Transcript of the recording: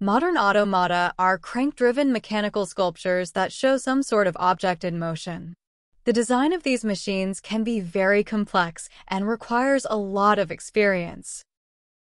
Modern automata are crank-driven mechanical sculptures that show some sort of object in motion. The design of these machines can be very complex and requires a lot of experience.